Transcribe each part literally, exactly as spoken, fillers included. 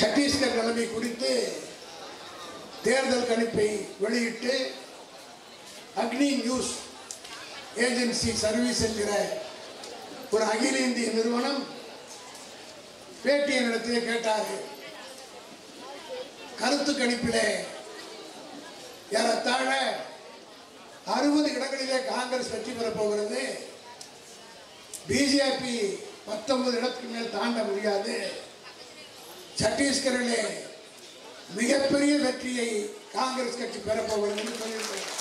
சட்டீஸ்கர் நிலைமை குறித்து தேர்தல் கணிப்பை வெளியிட்டு அக்னி நியூஸ் ஏஜென்சி சர்வீஸ் என்கிற ஒரு அகில இந்திய நிறுவனம் பேட்டியை நடத்திய கேட்டார். கருத்து கணிப்பிலே ஏறத்தாழ அறுபது இடங்களிலே காங்கிரஸ் வெற்றி பெறப் போகிறது, பிஜேபி பத்தொன்பது இடத்துக்கு மேல் தாண்ட முடியாது, சத்தீஸ்கரிலே மிகப்பெரிய வெற்றியை காங்கிரஸ் கட்சி பெறப்போகிறது என்று சொல்லியிருக்கிறார்.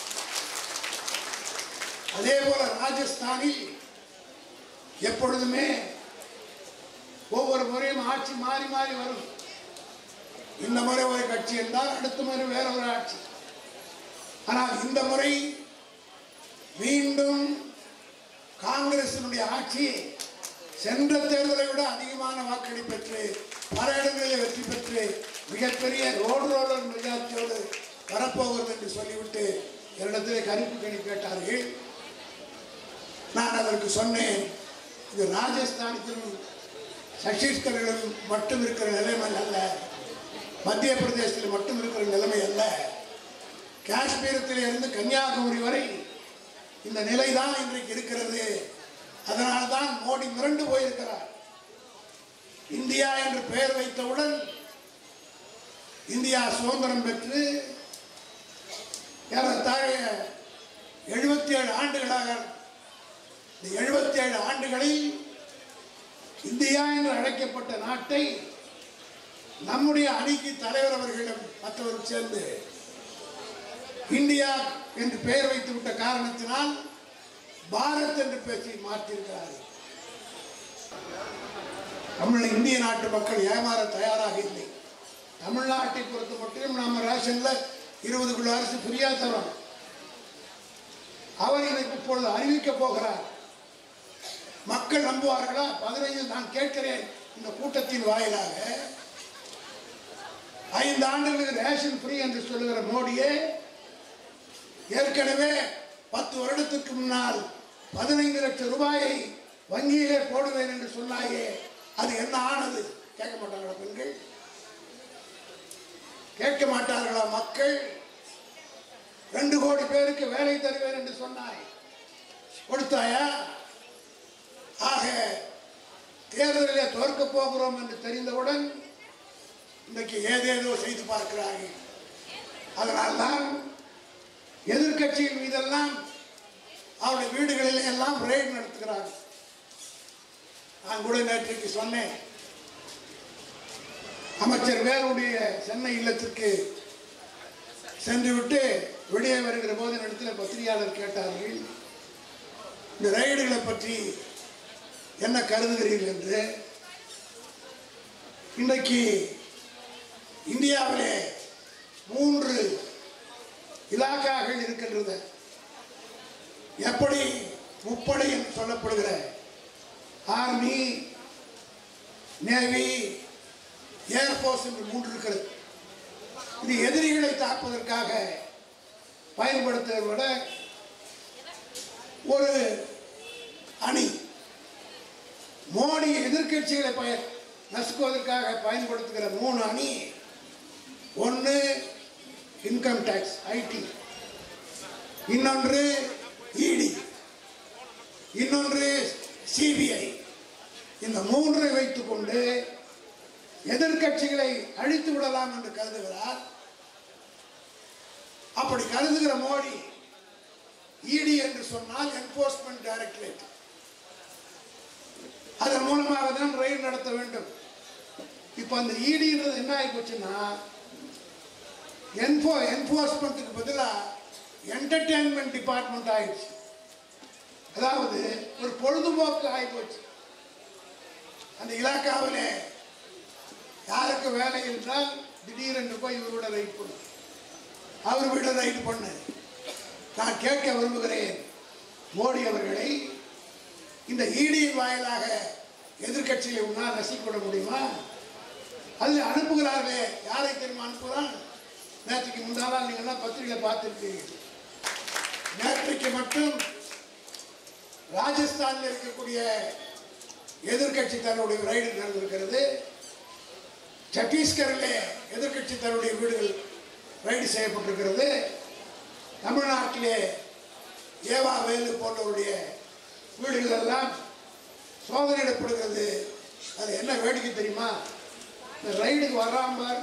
அதே போல ராஜஸ்தானில் எப்பொழுதுமே ஒவ்வொரு முறையும் ஆட்சி மாறி மாறி வரும். இந்த முறை ஒரு கட்சி என்றால் அடுத்த முறை வேற ஒரு ஆட்சி. ஆனால் இந்த முறை மீண்டும் காங்கிரசினுடைய ஆட்சி சென்ற தேர்தலை விட அதிகமான வாக்களி பெற்று பல இடங்களில் வெற்றி பெற்று மிகப்பெரிய ரோடு ரோலர் மெஜாரிட்டியோடு வரப்போகிறது என்று சொல்லிவிட்டு என்னிடத்திலே கருப்பு கணி கேட்டார்கள். நான் அதற்கு சொன்னேன், இது ராஜஸ்தானத்திலும் சத்தீஸ்கரிலும் மட்டும் இருக்கிற நிலைமை அல்ல, மத்திய பிரதேசத்தில் மட்டும் இருக்கிற நிலைமை அல்ல, காஷ்மீரத்திலிருந்து கன்னியாகுமரி வரை இந்த நிலை தான் இன்றைக்கு இருக்கிறது. அதனால்தான் மோடி மிரண்டு போயிருக்கிறார். இந்தியா என்று பெயர் வைத்தவுடன் இந்தியா சுதந்திரம் பெற்று ஏறத்தாழ எழுபத்தி ஏழு ஆண்டுகளாக, இந்த எழுபத்தி ஏழு ஆண்டுகளில் இந்தியா என்று அழைக்கப்பட்ட நாட்டை நம்முடைய அணிக்கு தலைவர் அவர்களும் மற்றவர்கள் சேர்ந்து இந்தியா என்று பெயர் வைத்துவிட்ட காரணத்தினால் பாரத் என்று பேசி மாற்றிருக்கிறார்கள். தமிழ் இந்திய நாட்டு மக்கள் ஏமாற தயாராக இல்லை. தமிழ்நாட்டை பொறுத்த மட்டும் நம்ம ரேஷன்ல இருபது கிலோ அரிசி ஃப்ரீயா தரோம். அவர் இதை இப்பொழுது அறிவிக்க போகிறார். மக்கள் நம்புவார்களா? பதினைஞ்சு நான் கேட்கிறேன், இந்த கூட்டத்தின் வாயிலாக ஐந்து ஆண்டுகளுக்கு ரேஷன் ஃப்ரீ என்று சொல்லுகிற மோடியே ஏற்கனவே பத்து வருடத்திற்கு முன்னால் பதினைந்து லட்சம் ரூபாயை வங்கியிலே போடுவேன் என்று சொன்னாயே, அது என்ன ஆனது? கேட்க மாட்டார்களா பெண்கள்? கேட்க மாட்டார்களா மக்கள்? ரெண்டு கோடி பேருக்கு வேலை தருவேன் என்று சொன்னாய், கொடுத்தாயா? ஆக தேர்தலிலே தோற்க போகிறோம் என்று தெரிந்தவுடன் இன்றைக்கு ஏதேதோ செய்து பார்க்கிறார்கள். அதனால்தான் எதிர்கட்சியின் மீதெல்லாம் அவருடைய வீடுகளிலே எல்லாம் ரெய்டு நடத்துகிறார்கள். நான் கூட நேற்றைக்கு சொன்னேன், அமைச்சர் வேலுடைய சென்னை இல்லத்திற்கு சென்றுவிட்டு வெளியே வருகிற போது இடத்தில் பத்திரிகையாளர் கேட்டார்கள், இந்த ரெய்டுகளை பற்றி என்ன கருதுகிறீர்கள் என்று. இன்றைக்கு இந்தியாவிலே மூன்று இலாக்காக்கள் இருக்கின்றது. எப்படி முப்படை என்று சொல்லப்படுகிற ஆர்மி, நேவி, ஏர்போர்ஸ் என்று மூன்று இருக்கிறது. இது எதிரிகளை தாக்குவதற்காக பயன்படுத்துவதை விட ஒரு அணி மோடி எதிர்கட்சிகளை பய நசுக்குவதற்காக பயன்படுத்துகிற மூணு அணி. ஒன்று இன்கம் டேக்ஸ் ஐடி, இன்னொன்று இடி, இன்னொன்று சிபிஐ. இந்த மூன்றை வைத்துக் கொண்டு எதிர்கட்சிகளை அழித்து விடலாம் என்று கருதுகிறார். அப்படி கருதுகிற மோடி இடி என்று சொன்னால் என்போர்ஸ்மெண்ட் டைரக்டரேட், அதன் மூலமாக தான் ரெய்டு நடத்த வேண்டும். இப்போ அந்த இடின்றது என்ன ஆகி போச்சுன்னா, என்போ என்போர்ஸ்மெண்ட்டுக்கு பதிலாக என்டர்டெயின்மெண்ட் டிபார்ட்மெண்ட் ஆயிடுச்சு. அதாவது ஒரு பொழுதுபோக்கு ஆகிப்போச்சு. அந்த இலாக்காவிலே யாருக்கு வேலை என்றால் திடீரென்று போய் இவரோட ரைட் பண்ணு, அவர் வீட ரைட் பண்ணு. நான் கேட்க விரும்புகிறேன் மோடி அவர்களை, இந்த இடி வாயிலாக எதிர்கட்சியை உன்னால் ரசிக்க முடியுமா? அதில் அனுப்புகிறார்களே, யாரை தெரியுமா அனுப்புகிறான்? நேற்றுக்கு முன்னாள் நீங்கள்லாம் பத்திரிகை பார்த்துருக்கீங்க. நேற்றைக்கு மட்டும் ராஜஸ்தானில் இருக்கக்கூடிய எதிர்கட்சி தன்னுடைய ரைடு நடந்திருக்கிறது. சட்டீஸ்கரிலே எதிர்க்கட்சி தன்னுடைய வீடுகள் ரைடு செய்யப்பட்டிருக்கிறது. தமிழ்நாட்டிலே ஏவா வேலு போன்றவருடைய வீடுகள் எல்லாம் சோதனையிடப்படுகிறது. அது என்ன வேடிக்கை தெரியுமா? இந்த ரைடுக்கு வராமல்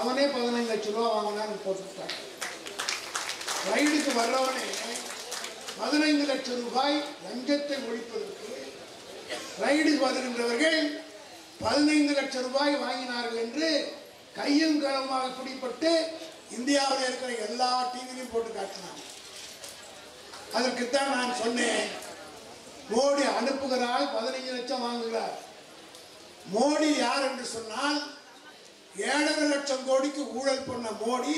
அவனே பதினைந்து லட்ச ரூபா வாங்கினான்னு போட்டுட்டான். ரைடுக்கு வர்றவனே பதினைந்து லட்சம் ரூபாய் லஞ்சத்தை ஒழிப்பதற்கு ரைடுக்கு வருகின்றவர்கள் பதினைந்து லட்சம் ரூபாய் வாங்கினார்கள் என்று கையும் களமாக பிடிபட்டு இந்தியாவில் இருக்கிற எல்லா டிவிலையும் போட்டு காட்டினான். அதற்குத்தான் நான் சொன்னேன், மோடி அனுப்புகிறார், பதினைஞ்சு லட்சம் வாங்குகிறார். மோடி யார் என்று சொன்னால், ஏழரை லட்சம் கோடிக்கு ஊழல் பண்ண மோடி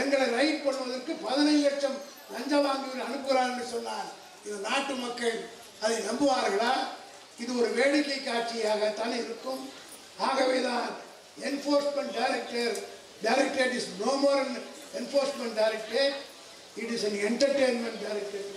எங்களை ரைட் பண்ணுவதற்கு பதினைஞ்சு லட்சம் லஞ்சம் வாங்கி அனுப்புகிறார் என்று சொன்னார். இது நாட்டு மக்கள் அதை நம்புவார்களா? இது ஒரு வேடிக்கை காட்சியாகத்தான் இருக்கும். ஆகவேதான் enforcement director directorate is no more enforcement directorate, it is an entertainment directorate.